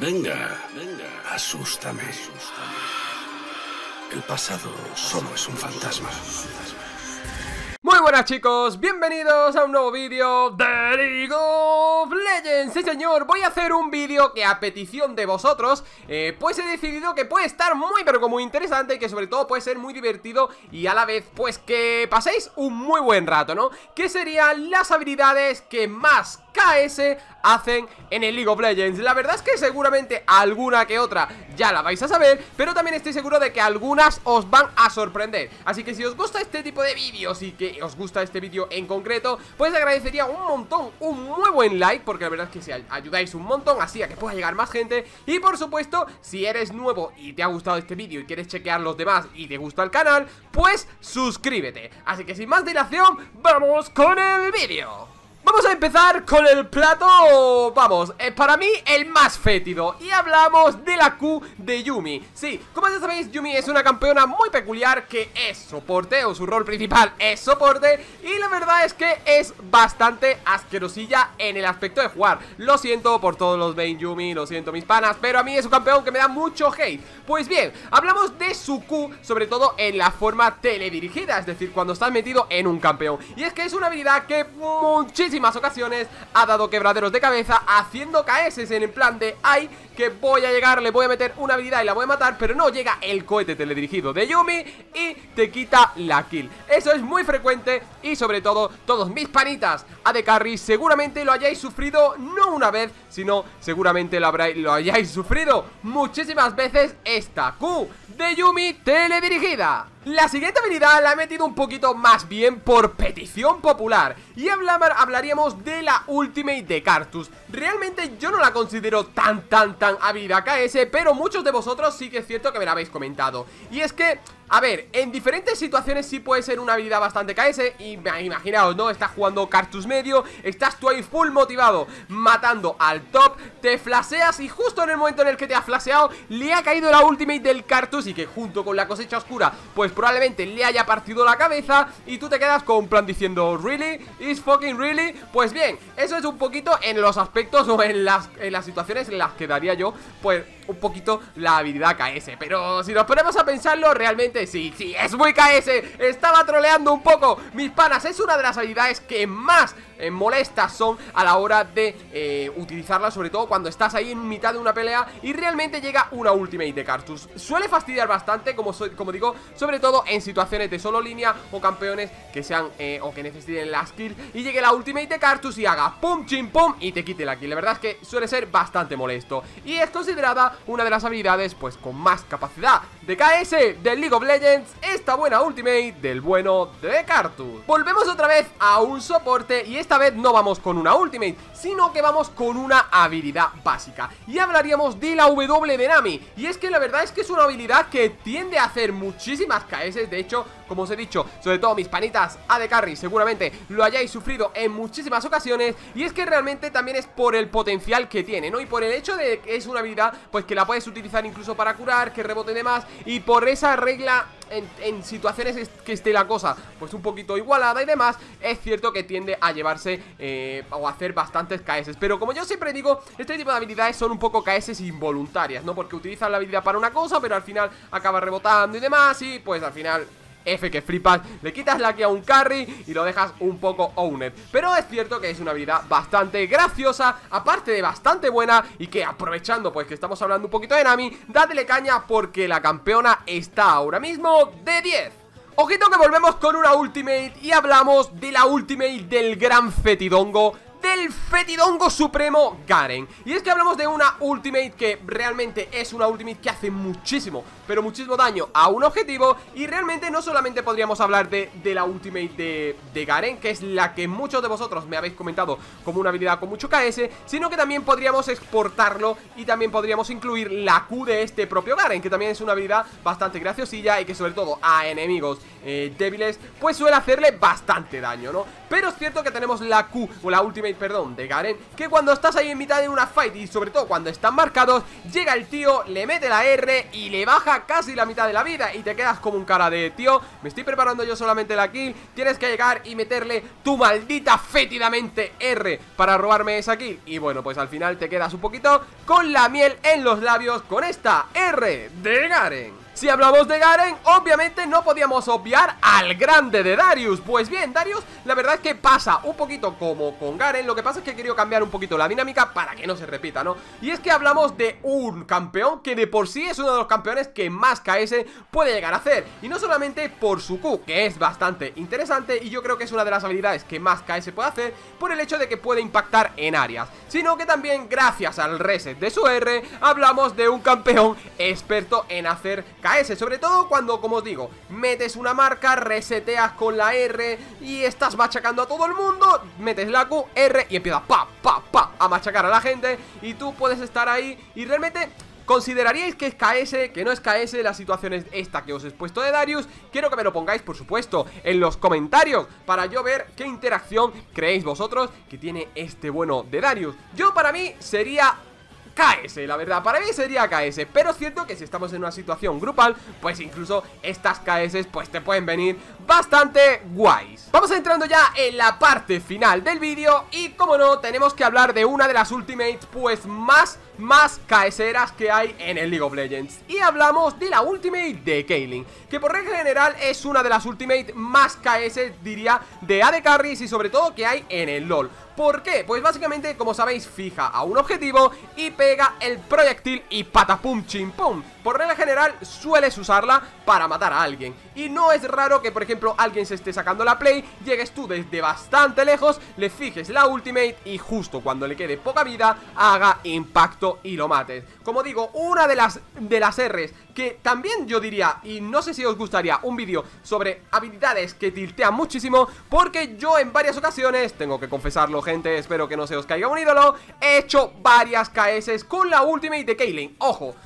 Venga, asústame. El pasado solo es un fantasma. Muy buenas, chicos, bienvenidos a un nuevo vídeo de League of Legends. Sí, señor, voy a hacer un vídeo que a petición de vosotros pues he decidido que puede estar muy pero como muy interesante, y que sobre todo puede ser muy divertido y a la vez pues que paséis un muy buen rato, ¿no? Que serían las habilidades que más KS hacen en el League of Legends. La verdad es que seguramente alguna que otra ya la vais a saber, pero también estoy seguro de que algunas os van a sorprender. Así que si os gusta este tipo de vídeos y que os gusta este vídeo en concreto, pues agradecería un montón un muy buen like, porque la verdad es que si ayudáis un montón así a que pueda llegar más gente. Y por supuesto, si eres nuevo y te ha gustado este vídeo y quieres chequear los demás y te gusta el canal, pues suscríbete. Así que sin más dilación, ¡vamos con el vídeo! Vamos a empezar con el plato, vamos, para mí el más fétido, y hablamos de la Q de Yuumi. Sí, como ya sabéis, Yuumi es una campeona muy peculiar que es soporte, o su rol principal es soporte, y la verdad es que es bastante asquerosilla en el aspecto de jugar. Lo siento por todos los main Yuumi, lo siento mis panas, pero a mí es un campeón que me da mucho hate. Pues bien, hablamos de su Q, sobre todo en la forma teledirigida, es decir, cuando estás metido en un campeón. Y es que es una habilidad que muchísimo ocasiones ha dado quebraderos de cabeza, haciendo KS en el plan de ay, que voy a llegar, le voy a meter una habilidad y la voy a matar, pero no llega el cohete teledirigido de Yuumi y te quita la kill. Eso es muy frecuente, y sobre todo todos mis panitas AD Carry seguramente lo hayáis sufrido no una vez, sino seguramente lo hayáis sufrido muchísimas veces esta Q de Yuumi teledirigida. La siguiente habilidad la he metido un poquito más bien por petición popular, y hablaríamos de la Ultimate de Karthus. Realmente yo no la considero tan habilidad KS, pero muchos de vosotros sí que es cierto que me la habéis comentado. Y es que, a ver, en diferentes situaciones sí puede ser una habilidad bastante KS. Y imaginaos, ¿no? Estás jugando Karthus medio, estás tú ahí full motivado, matando al top, te flaseas, y justo en el momento en el que te has flaseado le ha caído la Ultimate del Karthus, y que junto con la cosecha oscura pues probablemente le haya partido la cabeza, y tú te quedas con plan diciendo ¿really? ¿Is fucking really? Pues bien, eso es un poquito en los aspectos o en las situaciones en las que daría yo pues un poquito la habilidad KS. Pero si nos ponemos a pensarlo, realmente sí, es muy KS. Estaba troleando un poco, mis panas. Es una de las habilidades que más molestas son a la hora de utilizarla, sobre todo cuando estás ahí en mitad de una pelea y realmente llega una Ultimate de Karthus. Suele fastidiar bastante, como digo, sobre todo en situaciones de solo línea o campeones que sean o que necesiten las kills, y llegue la Ultimate de Karthus y haga pum, chim, pum, y te quite la kill. La verdad es que suele ser bastante molesto, y es considerada una de las habilidades pues con más capacidad de KS del League of Legends, esta buena Ultimate del bueno de Karthus. Volvemos otra vez a un soporte, y esta vez no vamos con una Ultimate, sino que vamos con una habilidad básica, y hablaríamos de la W de Nami. Y es que la verdad es que es una habilidad que tiende a hacer muchísimas KS. De hecho, como os he dicho, sobre todo mis panitas AD Carry seguramente lo hayáis sufrido en muchísimas ocasiones. Y es que realmente también es por el potencial que tiene, ¿no? Y por el hecho de que es una habilidad pues que la puedes utilizar incluso para curar, que rebote y demás, y por esa regla en situaciones que esté la cosa pues un poquito igualada y demás, es cierto que tiende a llevarse o a hacer bastantes KS. Pero como yo siempre digo, este tipo de habilidades son un poco KS involuntarias, ¿no? Porque utilizan la habilidad para una cosa, pero al final acaba rebotando y demás, y pues al final F que flipas, le quitas la kill a un carry y lo dejas un poco owned. Pero es cierto que es una habilidad bastante graciosa, aparte de bastante buena, y que aprovechando pues que estamos hablando un poquito de Nami, dadle caña, porque la campeona está ahora mismo de 10. Ojito que volvemos con una Ultimate, y hablamos de la Ultimate del gran fetidongo, del fetidongo supremo, Garen. Y es que hablamos de una Ultimate que realmente es una Ultimate que hace muchísimo, pero muchísimo daño a un objetivo. Y realmente no solamente podríamos hablar de la Ultimate de Garen, que es la que muchos de vosotros me habéis comentado como una habilidad con mucho KS, sino que también podríamos exportarlo, y también podríamos incluir la Q de este propio Garen, que también es una habilidad bastante graciosilla, y que sobre todo a enemigos débiles pues suele hacerle bastante daño, ¿no? Pero es cierto que tenemos la Q o la Ultimate perdón, de Garen, que cuando estás ahí en mitad de una fight y sobre todo cuando están marcados, llega el tío, le mete la R y le baja casi la mitad de la vida y te quedas como un cara de tío, me estoy preparando yo solamente la kill, tienes que llegar y meterle tu maldita fétidamente R para robarme esa kill. Y bueno, pues al final te quedas un poquito con la miel en los labios con esta R de Garen. Si hablamos de Garen, obviamente no podíamos obviar al grande de Darius. Pues bien, Darius, la verdad es que pasa un poquito como con Garen. Lo que pasa es que he querido cambiar un poquito la dinámica para que no se repita, ¿no? Y es que hablamos de un campeón que de por sí es uno de los campeones que más KS puede llegar a hacer. Y no solamente por su Q, que es bastante interesante y yo creo que es una de las habilidades que más KS puede hacer por el hecho de que puede impactar en áreas, sino que también gracias al reset de su R, hablamos de un campeón experto en hacer KS, sobre todo cuando, como os digo, metes una marca, reseteas con la R y estás machacando a todo el mundo, metes la Q, R y empiezas pa, pa, pa, a machacar a la gente y tú puedes estar ahí y realmente... ¿Consideraríais que es KS, que no es KS las situaciones esta que os he expuesto de Darius? Quiero que me lo pongáis, por supuesto, en los comentarios para yo ver qué interacción creéis vosotros que tiene este bueno de Darius. Yo para mí sería... KS, la verdad, para mí sería KS, pero es cierto que si estamos en una situación grupal, pues incluso estas KS pues te pueden venir bastante guays. Vamos entrando ya en la parte final del vídeo y como no, tenemos que hablar de una de las ultimates pues más KSeras que hay en el League of Legends. Y hablamos de la ultimate de Caitlyn, que por regla general es una de las ultimate más KS, diría, de AD Carries y sobre todo que hay en el LoL. ¿Por qué? Pues básicamente, como sabéis, fija a un objetivo y pega el proyectil y patapum chimpum. Por regla general sueles usarla para matar a alguien. Y no es raro que, por ejemplo, alguien se esté sacando la play, llegues tú desde bastante lejos, le fijes la ultimate y justo cuando le quede poca vida, haga impacto y lo mates. Como digo, una de las R's que también yo diría, y no sé si os gustaría un vídeo sobre habilidades que tiltean muchísimo, porque yo en varias ocasiones, tengo que confesarlo, gente, espero que no se os caiga un ídolo, he hecho varias KS con la ultimate de Caitlyn. Ojo,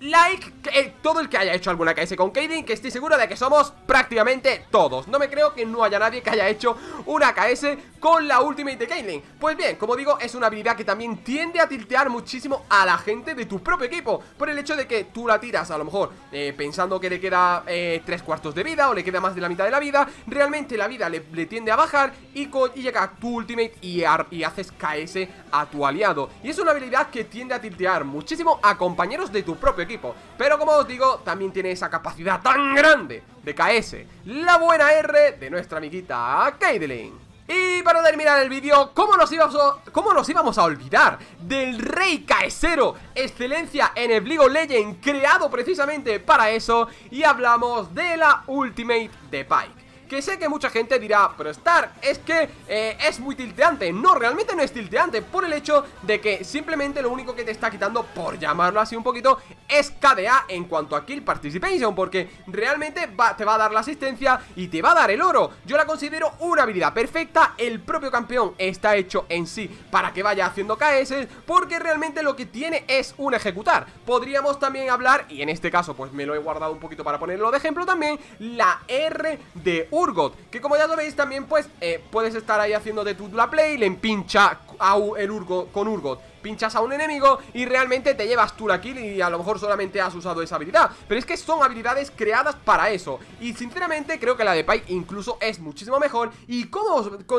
like todo el que haya hecho alguna KS con Caitlyn, que estoy seguro de que somos prácticamente todos. No me creo que no haya nadie que haya hecho una KS con la ultimate de Caitlyn. Pues bien, como digo, es una habilidad que también tiende a tiltear muchísimo a la gente de tu propio equipo, por el hecho de que tú la tiras a lo mejor pensando que le queda 3/4 de vida o le queda más de la mitad de la vida. Realmente la vida le tiende a bajar y llega tu ultimate y haces KS a tu aliado. Y es una habilidad que tiende a tiltear muchísimo a compañeros de tu propio equipo, pero como os digo, también tiene esa capacidad tan grande de KS, la buena R de nuestra amiguita Caitlyn. Y para terminar el vídeo, ¿cómo nos íbamos a olvidar del rey KSero, excelencia en el League of Legends, creado precisamente para eso? Y hablamos de la ultimate de Pyke, que sé que mucha gente dirá, pero Star, es que es muy tilteante. No, realmente no es tilteante, por el hecho de que simplemente lo único que te está quitando, por llamarlo así un poquito, es KDA en cuanto a Kill Participation, porque realmente te va a dar la asistencia y te va a dar el oro. Yo la considero una habilidad perfecta, el propio campeón está hecho en sí para que vaya haciendo KS, porque realmente lo que tiene es un ejecutar. Podríamos también hablar, y en este caso pues me lo he guardado un poquito para ponerlo de ejemplo también, la R de Urgot, que como ya lo veis también pues puedes estar ahí haciendo de tu la play, le empincha con Urgot, pinchas a un enemigo y realmente te llevas tú la kill y a lo mejor solamente has usado esa habilidad. Pero es que son habilidades creadas para eso y sinceramente creo que la de Pyke incluso es muchísimo mejor. Y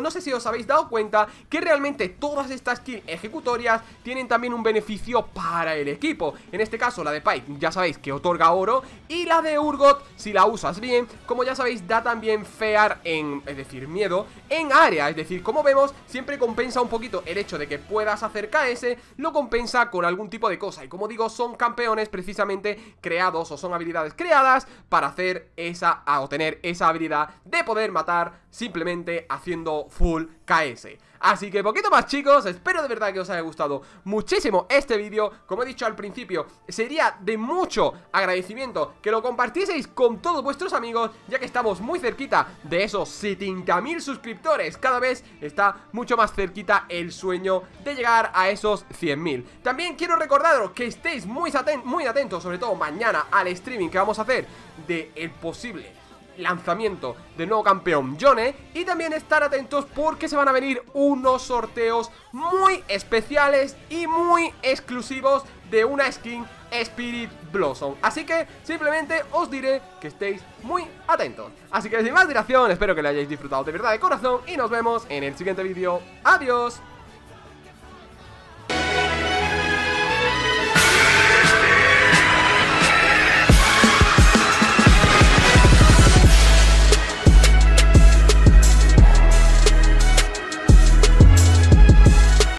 no sé si os habéis dado cuenta que realmente todas estas kills ejecutorias tienen también un beneficio para el equipo. En este caso la de Pyke ya sabéis que otorga oro y la de Urgot, si la usas bien, como ya sabéis, da también fear, es decir, miedo en área. Es decir, como vemos, siempre compensa un poquito el hecho de que puedas hacer KS, lo compensa con algún tipo de cosa. Y como digo, son campeones precisamente creados, o son habilidades creadas para hacer obtener esa habilidad de poder matar simplemente haciendo full KS. Así que poquito más, chicos, espero de verdad que os haya gustado muchísimo este vídeo. Como he dicho al principio, sería de mucho agradecimiento que lo compartieseis con todos vuestros amigos, ya que estamos muy cerquita de esos 70.000 suscriptores. Cada vez está mucho más cerquita el sueño de llegar a esos 100.000. También quiero recordaros que estéis muy atentos, sobre todo mañana, al streaming que vamos a hacer del posible lanzamiento del nuevo campeón Yone. Y también estar atentos porque se van a venir unos sorteos muy especiales y muy exclusivos de una skin Spirit Blossom. Así que simplemente os diré que estéis muy atentos. Así que sin más dilación, espero que lo hayáis disfrutado de verdad de corazón y nos vemos en el siguiente vídeo. ¡Adiós!